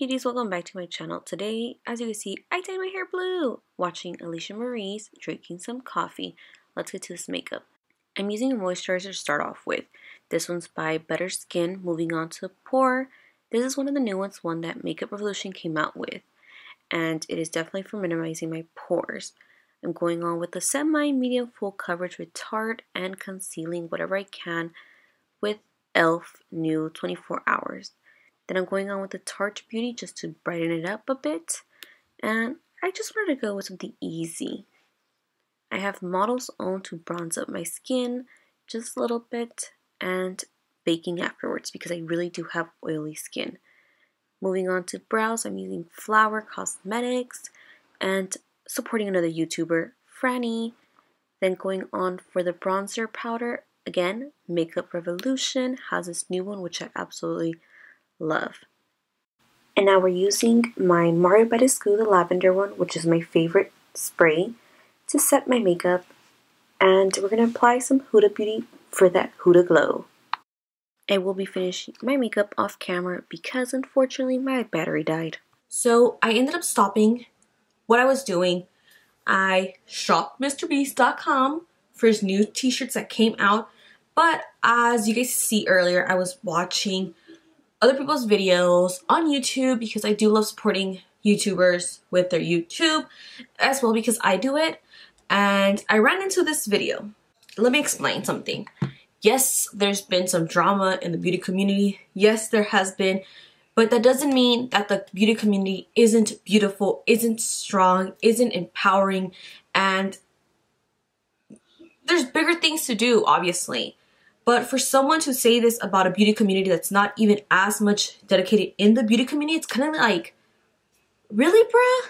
beauties, welcome back to my channel. Today, as you can see, I dyed my hair blue watching Alicia Marie's, drinking some coffee. Let's get to this makeup. I'm using a moisturizer to start off with. This one's by Better Skin. Moving on to pore, this is one of the new ones, one that Makeup Revolution came out with, and it is definitely for minimizing my pores. I'm going on with the semi-medium full coverage with Tarte and concealing whatever I can with e.l.f. New 24 hours. Then I'm going on with the Tarte Beauty just to brighten it up a bit. And I just wanted to go with something easy. I have Model's Own to bronze up my skin just a little bit, and baking afterwards because I really do have oily skin. Moving on to brows, I'm using Flower Cosmetics and supporting another YouTuber, Franny. Then going on for the bronzer powder, again, Makeup Revolution has this new one which I absolutely love. And now we're using my Mario Badescu, the lavender one, which is my favorite spray, to set my makeup, and we're going to apply some Huda Beauty for that Huda glow. I will be finishing my makeup off camera because unfortunately my battery died. So I ended up stopping what I was doing. I shopped MrBeast.com for his new t-shirts that came out, but as you guys see earlier, I was watching other people's videos on YouTube because I do love supporting YouTubers with their YouTube as well because I do it. And I ran into this video. Let me explain something. Yes, there's been some drama in the beauty community. Yes, there has been, but that doesn't mean that the beauty community isn't beautiful, isn't strong, isn't empowering, and there's bigger things to do, obviously. But for someone to say this about a beauty community that's not even as much dedicated in the beauty community, it's kind of like, really, bruh?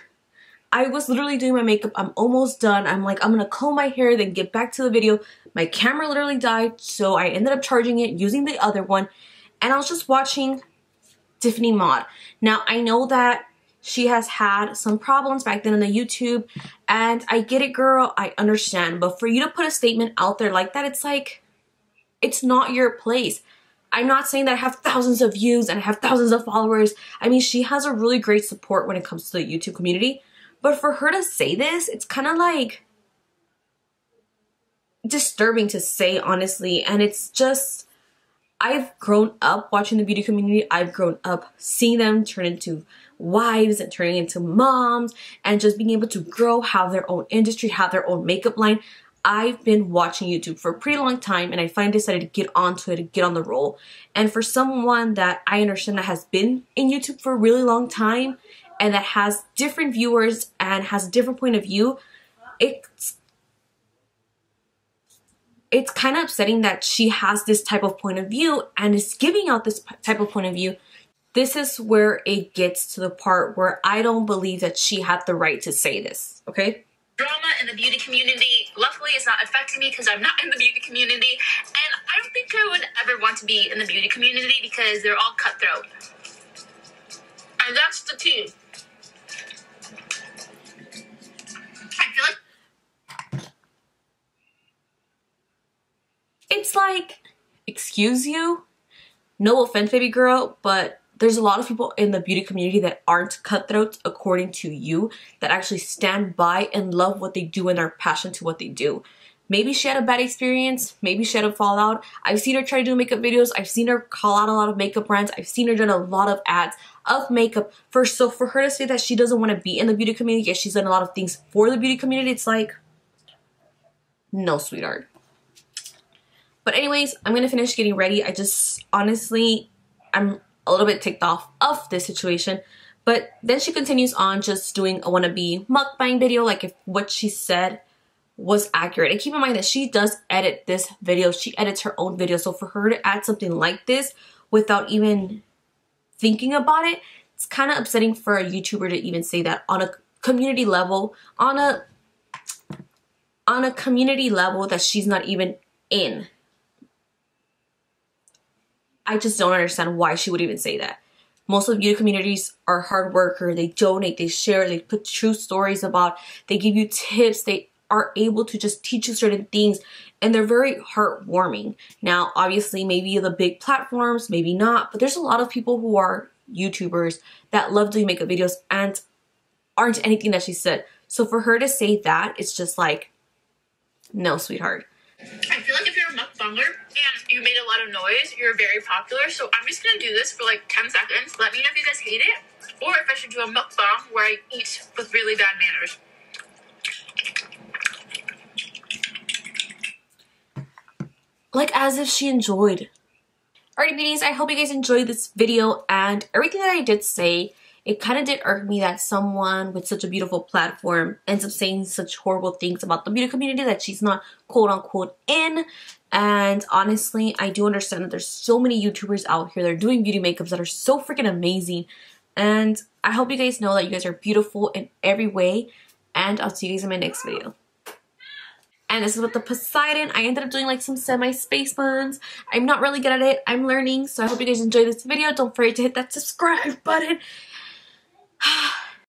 I was literally doing my makeup. I'm almost done. I'm like, I'm going to comb my hair, then get back to the video. My camera literally died, so I ended up charging it, using the other one. And I was just watching Tiffany Maud. Now, I know that she has had some problems back then on the YouTube, and I get it, girl. I understand. But for you to put a statement out there like that, it's like, it's not your place. I'm not saying that I have thousands of views and I have thousands of followers. I mean, she has a really great support when it comes to the YouTube community. But for her to say this, it's kind of like disturbing to say, honestly. And it's just, I've grown up watching the beauty community. I've grown up seeing them turn into wives and turning into moms and just being able to grow, have their own industry, have their own makeup line. I've been watching YouTube for a pretty long time, and I finally decided to get onto it and get on the roll. And for someone that I understand that has been in YouTube for a really long time and that has different viewers and has a different point of view, it's kind of upsetting that she has this type of point of view and is giving out this type of point of view. This is where it gets to the part where I don't believe that she had the right to say this, okay? Drama in the beauty community. Luckily, it's not affecting me because I'm not in the beauty community, and I don't think I would ever want to be in the beauty community because they're all cutthroat. And that's the two. I feel like it's like, excuse you, no offense, baby girl, but there's a lot of people in the beauty community that aren't cutthroats, according to you, that actually stand by and love what they do and are passionate to what they do. Maybe she had a bad experience. Maybe she had a fallout. I've seen her try to do makeup videos. I've seen her call out a lot of makeup brands. I've seen her done a lot of ads of makeup. So for her to say that she doesn't want to be in the beauty community, yet she's done a lot of things for the beauty community, it's like, no, sweetheart. But anyways, I'm going to finish getting ready. I just, honestly, I'm a little bit ticked off of this situation. But then she continues on just doing a wannabe mukbang video, like if what she said was accurate. And keep in mind that she does edit this video. She edits her own video. So for her to add something like this without even thinking about it, it's kind of upsetting for a YouTuber to even say that on a community level, on a community level that she's not even in. I just don't understand why she would even say that. Most of the beauty communities are hard workers. They donate, they share, they put true stories about, they give you tips, they are able to just teach you certain things, and they're very heartwarming. Now, obviously, maybe the big platforms, maybe not, but there's a lot of people who are YouTubers that love doing makeup videos and aren't anything that she said. So for her to say that, it's just like, no, sweetheart. I feel like if you're a mukbanger and you made a lot of noise, you're very popular. So I'm just going to do this for like 10 seconds. Let me know if you guys hate it or if I should do a mukbang where I eat with really bad manners. Like as if she enjoyed. Alrighty beauties, I hope you guys enjoyed this video and everything that I did say. It kind of did irk me that someone with such a beautiful platform ends up saying such horrible things about the beauty community that she's not quote-unquote in. And honestly, I do understand that there's so many YouTubers out here that are doing beauty makeups that are so freaking amazing. And I hope you guys know that you guys are beautiful in every way. And I'll see you guys in my next video. And this is with the Poseidon. I ended up doing like some semi-space ones. I'm not really good at it. I'm learning. So I hope you guys enjoyed this video. Don't forget to hit that subscribe button.